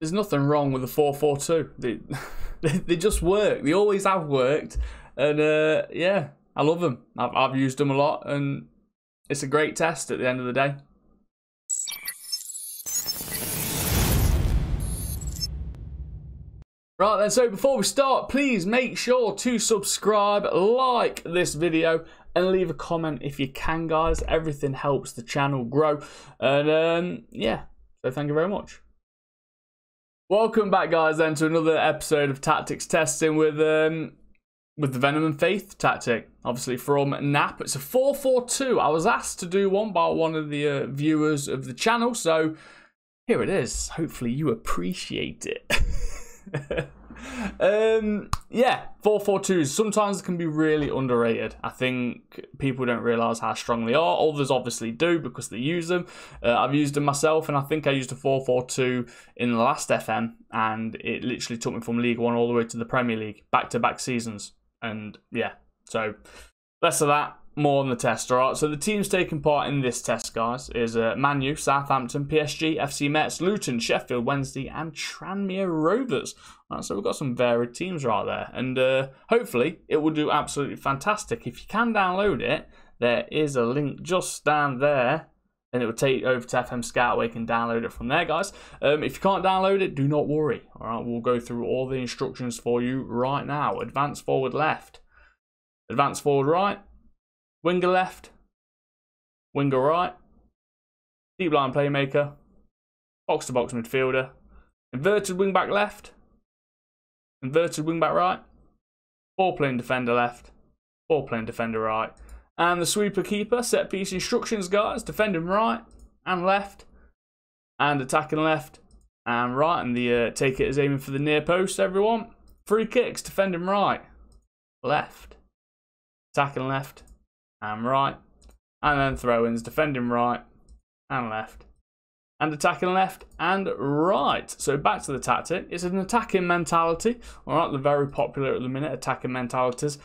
There's nothing wrong with the 442. They just work. They always have worked. And yeah, I love them. I've used them a lot, and it's a great test at the end of the day. Right then, so before we start, please make sure to subscribe, like this video, and leave a comment if you can, guys. Everything helps the channel grow. And yeah, so thank you very much. Welcome back, guys, then, to another episode of Tactics Testing with the Venom and Faith tactic, obviously from Knap. It's a 4-4-2. I was asked to do one by one of the viewers of the channel, so here it is. Hopefully you appreciate it. Yeah, 4-4-2s sometimes can be really underrated. I think people don't realize how strong they are. Others obviously do because they use them. I've used them myself, and I think I used a 4-4-2 in the last FM, and it literally took me from League One all the way to the Premier League, back-to-back seasons. And yeah, so less of that, more on the test. All right, so the teams taking part in this test, guys, is Man U, Southampton, PSG, FC Metz, Luton, Sheffield Wednesday, and Tranmere Rovers. All right, so we've got some varied teams right there, and hopefully it will do absolutely fantastic. If you can download it, there is a link just down there, and it will take you over to FM Scout where you can download it from there, guys. If you can't download it, do not worry. All right, we'll go through all the instructions for you right now. Advance forward left, advance forward right, winger left, winger right, deep line playmaker, box-to-box midfielder, inverted wing-back left, inverted wing-back right, ball-playing defender left, ball-playing defender right, and the sweeper-keeper, set-piece instructions, guys, defending right and left, and attacking left and right, and the take it is aiming for the near post, everyone. Free kicks, defending right, left, attacking left, and right, and then throw-ins, defending right and left, and attacking left and right. So back to the tactic. It's an attacking mentality. All right, they're very popular at the minute, attacking mentalities.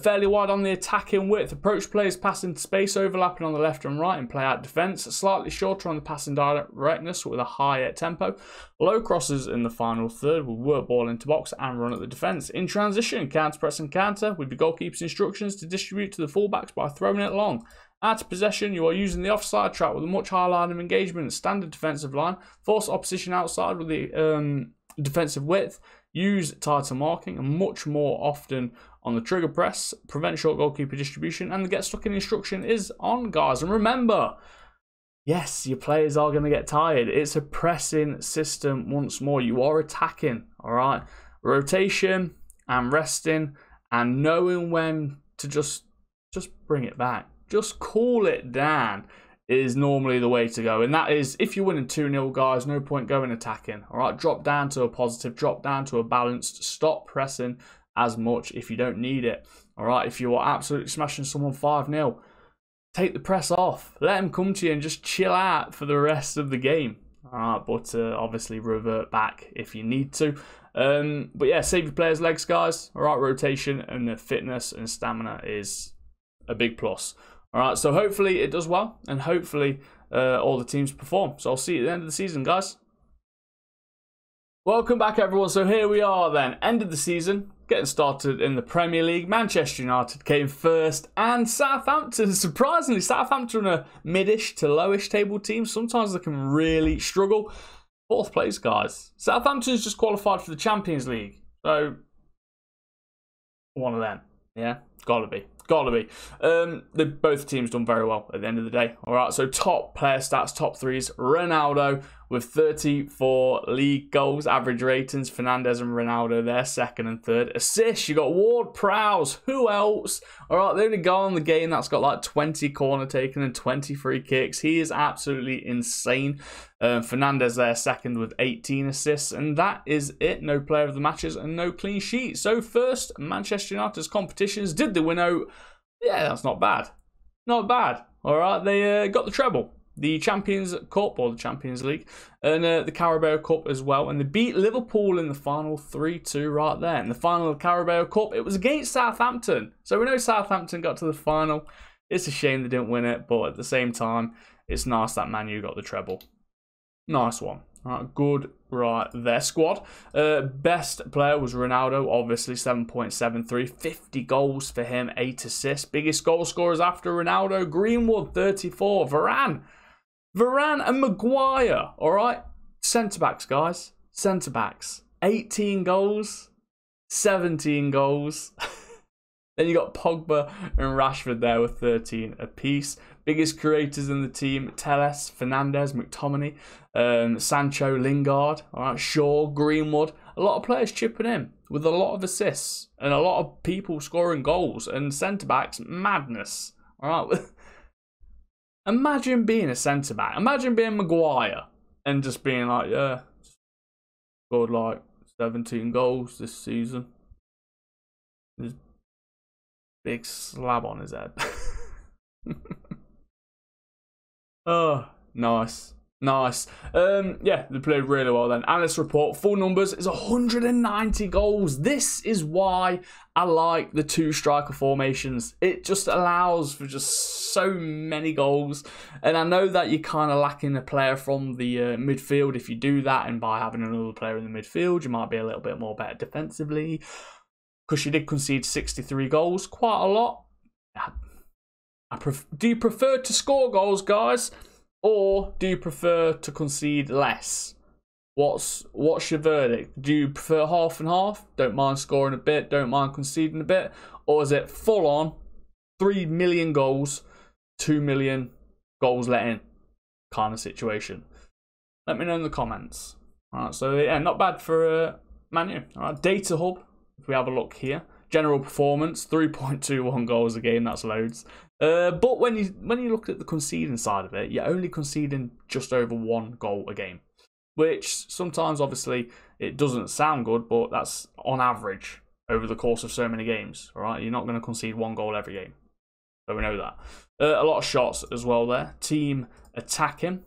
Fairly wide on the attacking width. Approach players passing to space, overlapping on the left and right, and play out defence. Slightly shorter on the passing directness with a higher tempo. Low crosses in the final third. We'll work ball into box and run at the defence. In transition, counter press and counter with the goalkeeper's instructions to distribute to the fullbacks by throwing it long. Out of possession, you are using the offside trap with a much higher line of engagement, standard defensive line, force opposition outside with the defensive width, use tighter marking, and much more often on the trigger press, prevent short goalkeeper distribution, and the get stuck in instruction is on, guys. And remember, yes, your players are going to get tired. It's a pressing system once more. You are attacking, all right? Rotation and resting and knowing when to just bring it back. Just cool it down is normally the way to go. And that is, if you're winning 2-0, guys, no point going attacking. All right, drop down to a positive, drop down to a balanced, stop pressing as much if you don't need it. All right, if you are absolutely smashing someone 5-0, take the press off. Let them come to you and just chill out for the rest of the game. All right, but obviously revert back if you need to. But yeah, save your players' legs, guys. All right, rotation and the fitness and stamina is a big plus. All right, so hopefully it does well, and hopefully all the teams perform. So I'll see you at the end of the season, guys. Welcome back, everyone. So here we are then, end of the season, getting started in the Premier League. Manchester United came first, and Southampton, surprisingly, Southampton are mid-ish to low-ish table teams. Sometimes they can really struggle. Fourth place, guys. Southampton's just qualified for the Champions League. So, one of them, yeah, gotta be. Gotta be. Both teams done very well at the end of the day. All right, so top player stats, top threes. Ronaldo with 34 league goals, average ratings. Fernandes and Ronaldo there, second and third. Assists, you got Ward-Prowse. Who else? All right, the only guy on the game that's got like 20 corner taken and 20 free kicks. He is absolutely insane. Fernandes there, second with 18 assists. And that is it. No player of the matches and no clean sheet. So first, Manchester United's competitions. Did they win out? Yeah, that's not bad. Not bad. All right, they got the treble, the Champions Cup or the Champions League, and the Carabao Cup as well. And they beat Liverpool in the final 3-2 right there. In the final of the Carabao Cup, it was against Southampton. So we know Southampton got to the final. It's a shame they didn't win it, but at the same time, it's nice that Man U got the treble. Nice one. Good right there, squad. Best player was Ronaldo, obviously, 7.73. 50 goals for him, 8 assists. Biggest goal scorers after Ronaldo, Greenwood, 34. Varane and Maguire, all right? Centre-backs, guys. Centre-backs. 18 goals, 17 goals. Then you got Pogba and Rashford there with 13 apiece. Biggest creators in the team, Telles, Fernandes, McTominay, Sancho, Lingard, all right, Shaw, Greenwood. A lot of players chipping in with a lot of assists and a lot of people scoring goals and centre-backs, madness. All right. Imagine being a centre-back. Imagine being Maguire and just being like, yeah, scored like 17 goals this season. There's big slab on his head. Oh, nice. Nice. Yeah, they played really well then. Analyst report, full numbers is 190 goals. This is why I like the two striker formations. It just allows for just so many goals. And I know that you're kind of lacking a player from the midfield if you do that. And by having another player in the midfield, you might be a little bit more better defensively. Because you did concede 63 goals, quite a lot. Do you prefer to score goals, guys, or do you prefer to concede less? What's your verdict? Do you prefer half and half? Don't mind scoring a bit, don't mind conceding a bit, or is it full on 3 million goals, 2 million goals let in kind of situation? Let me know in the comments. All right, so yeah, not bad for Man U. All right, Data Hub. If we have a look here, general performance, 3.21 goals a game. That's loads. But when you look at the conceding side of it, you're only conceding just over 1 goal a game, which sometimes, obviously, it doesn't sound good, but that's on average over the course of so many games, all right? You're not going to concede 1 goal every game, so we know that. A lot of shots as well there. Team attacking,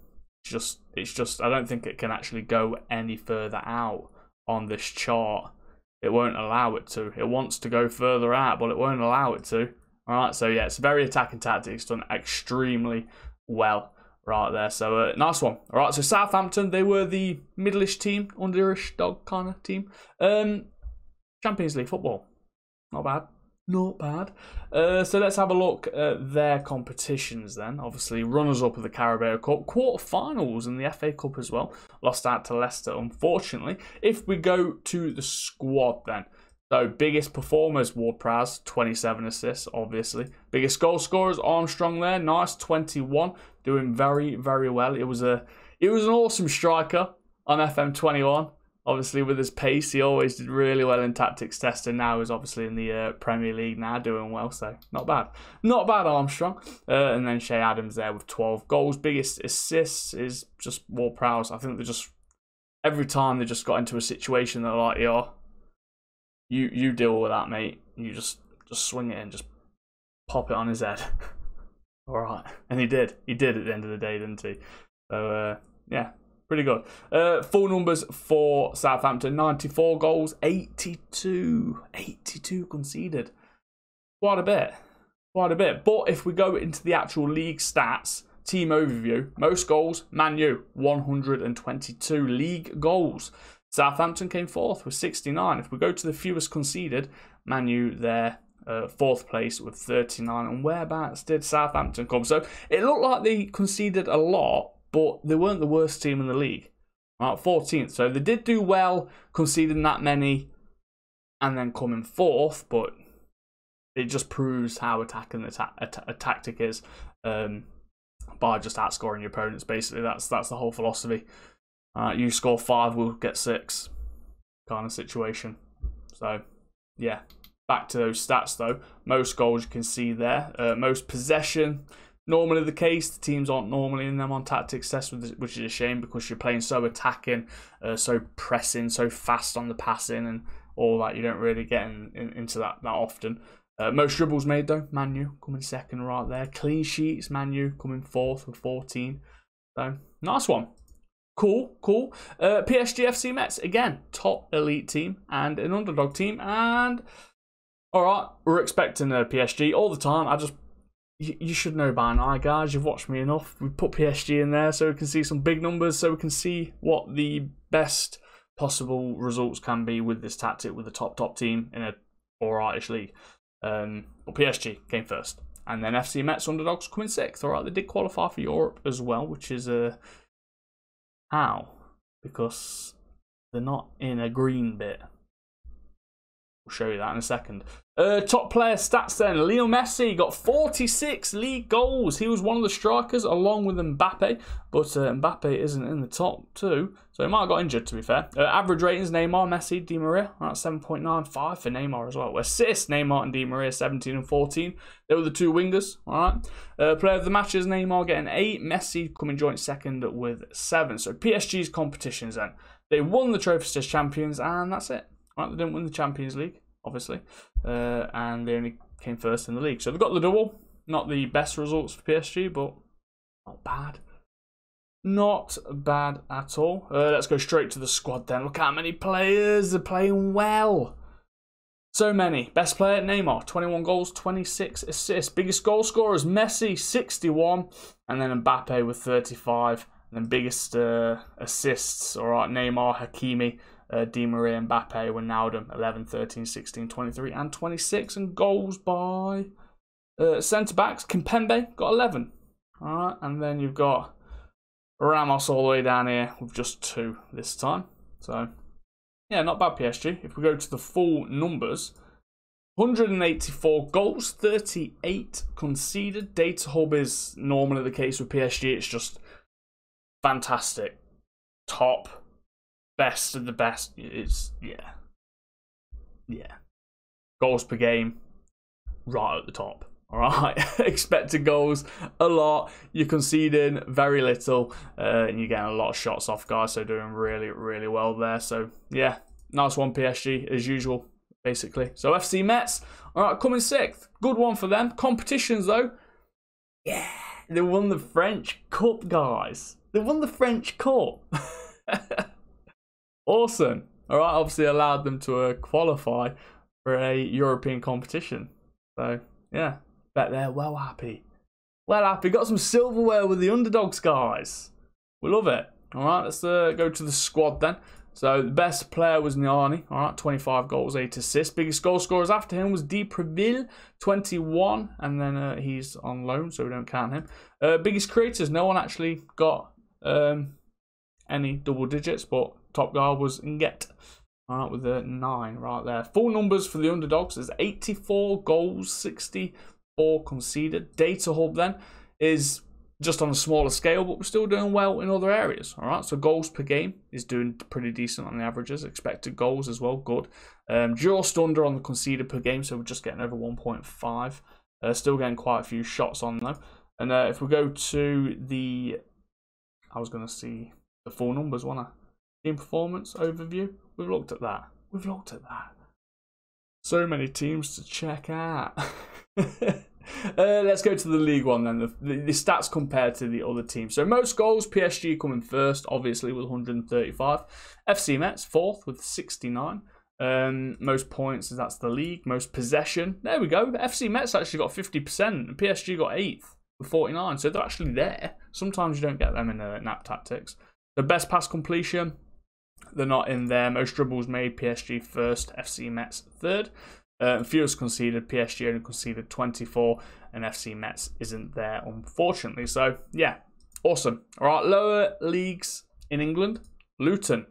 it's just I don't think it can actually go any further out on this chart. It won't allow it to. It wants to go further out, but it won't allow it to. All right, so yeah, it's very attacking tactics, done extremely well right there. So nice one. All right, so Southampton, they were the middle-ish team, under-ish dog kind of team. Champions League football, not bad, not bad. So let's have a look at their competitions then. Obviously, runners-up of the Carabao Cup, quarter-finals in the FA Cup as well. Lost out to Leicester, unfortunately. If we go to the squad then. So, biggest performers, Ward-Prowse, 27 assists, obviously. Biggest goal scorers, Armstrong there, nice, 21. Doing very, very well. It was an awesome striker on FM21. Obviously, with his pace, he always did really well in tactics testing. Now he's obviously in the Premier League now, doing well, so not bad. Not bad, Armstrong. And then Shea Adams there with 12 goals. Biggest assists is just Ward-Prowse. I think they just, every time they just got into a situation, they're like, yeah, You deal with that, mate. You just swing it and just pop it on his head. All right, and he did. He did at the end of the day, didn't he? So yeah, pretty good. Full numbers for Southampton: 94 goals, 82 conceded. Quite a bit, quite a bit. But if we go into the actual league stats, team overview: most goals, Man U, 122 league goals. Southampton came 4th with 69. If we go to the fewest conceded, Man U there, 4th place with 39. And whereabouts did Southampton come? So it looked like they conceded a lot, but they weren't the worst team in the league. All right, 14th. So they did do well conceding that many and then coming 4th, but it just proves how attacking a tactic is by just outscoring your opponents. Basically, that's the whole philosophy. You score 5, we'll get 6 kind of situation. So, yeah. Back to those stats, though. Most goals you can see there. Most possession. Normally the case. The teams aren't normally in them on tactics test, which is a shame because you're playing so attacking, so pressing, so fast on the passing and all that. You don't really get into that often. Most dribbles made, though. Man U coming 2nd right there. Clean sheets. Man U coming 4th with 14. So, nice one. Cool, cool. PSG FC Mets, again, top elite team and an underdog team. And, all right, we're expecting PSG all the time. I just you should know by now, guys. You've watched me enough. We put PSG in there so we can see some big numbers, so we can see what the best possible results can be with this tactic with a top team in a alrightish league. But PSG came first, and then FC Metz underdogs come in sixth. Alright, they did qualify for Europe as well, which is how? Because they're not in a green bit. We'll show you that in a second. Top player stats then. Leo Messi got 46 league goals. He was one of the strikers along with Mbappe. But Mbappe isn't in the top two. So he might have got injured, to be fair. Average ratings, Neymar, Messi, Di Maria. Right, 7.95 for Neymar as well. Assists, Neymar and Di Maria, 17 and 14. They were the two wingers. All right. Player of the matches, Neymar getting 8. Messi coming joint second with 7. So PSG's competitions then. They won the trophies as champions, and that's it. Right, they didn't win the Champions League, obviously, and they only came first in the league. So they've got the double. Not the best results for PSG, but not bad. Not bad at all. Let's go straight to the squad then. Look how many players are playing well. So many. Best player, Neymar, 21 goals, 26 assists. Biggest goal scorers, Messi, 61, and then Mbappe with 35. And then biggest assists, all right, Neymar, Hakimi, Di Maria, Mbappe, Wijnaldum, 11, 13, 16, 23, and 26. And goals by centre-backs, Kimpembe got 11. All right, and then you've got Ramos all the way down here with just 2 this time. So, yeah, not bad, PSG. If we go to the full numbers, 184 goals, 38 conceded. Data hub is normally the case with PSG. It's just fantastic, top, best of the best. It's yeah. Goals per game, right at the top. All right, expected goals a lot. You're conceding very little, and you're getting a lot of shots off, guys. So doing really, really well there. So yeah, nice one, PSG as usual, basically. So FC Metz, all right, coming sixth. Good one for them. Competitions though, yeah, they won the French Cup, guys. They won the French Cup. Awesome. All right, obviously allowed them to qualify for a European competition. So, yeah, bet they're well happy. Well happy. Got some silverware with the underdogs, guys. We love it. All right, let's go to the squad then. So, the best player was Niani. All right, 25 goals, 8 assists. Biggest goal scorers after him was Di Preville, 21. And then he's on loan, so we don't count him. Biggest creators, no one actually got any double digits, but top guy was Nget, all right, with the 9 right there. Full numbers for the underdogs is 84 goals, 64 conceded. Data hub then is just on a smaller scale, but we're still doing well in other areas. All right, so goals per game is doing pretty decent on the averages. Expected goals as well, good. Just under on the conceded per game, so we're just getting over 1.5. Still getting quite a few shots on though. And if we go to the I was going to see the full numbers, wasn't I? Team performance overview. We've looked at that. We've looked at that. So many teams to check out. Let's go to the League One then. The stats compared to the other teams. So most goals, PSG coming first, obviously, with 135. FC Metz fourth with 69. Most points, that's the league. Most possession. There we go. FC Metz actually got 50%. PSG got 8th. 49, so they're actually there. Sometimes you don't get them in the Knap tactics. The best pass completion, they're not in there. Most dribbles made, PSG first, FC Metz third. Fewest conceded, PSG only conceded 24, and FC Metz isn't there, unfortunately. So, yeah, awesome. All right, lower leagues in England. Luton,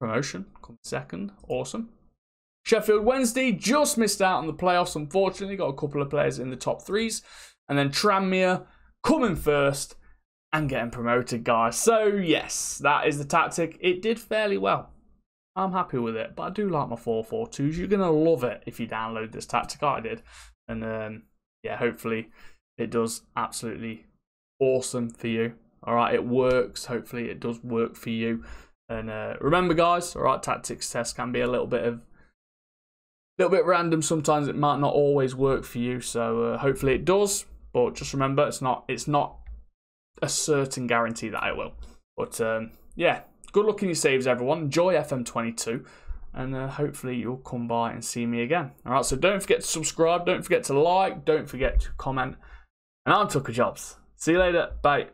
promotion, comes second, awesome. Sheffield Wednesday just missed out on the playoffs, unfortunately. Got a couple of players in the top 3s. And then Tranmere coming first and getting promoted, guys. So, yes, that is the tactic. It did fairly well. I'm happy with it, but I do like my 4-4-2s. You're going to love it if you download this tactic. I did. And, yeah, hopefully it does absolutely awesome for you. All right, it works. Hopefully it does work for you. And remember, guys, all right, tactics tests can be a little bit of random sometimes. It might not always work for you. So, hopefully it does. But just remember, it's not a certain guarantee that I will. But, yeah, good luck in your saves, everyone. Enjoy FM22, and hopefully you'll come by and see me again. All right, so don't forget to subscribe, don't forget to like, don't forget to comment, and I'm TookaJobs. See you later, bye.